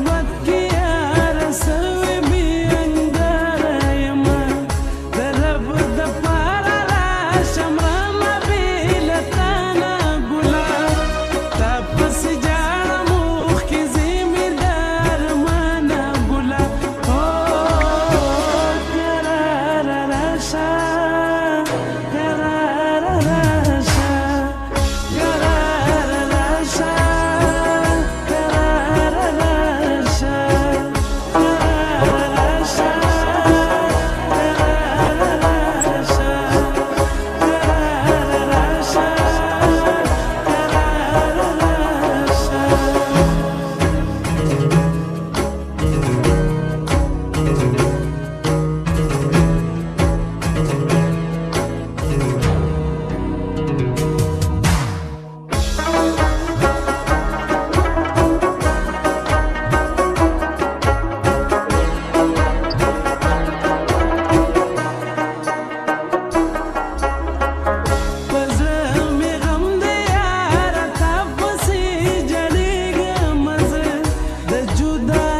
جدا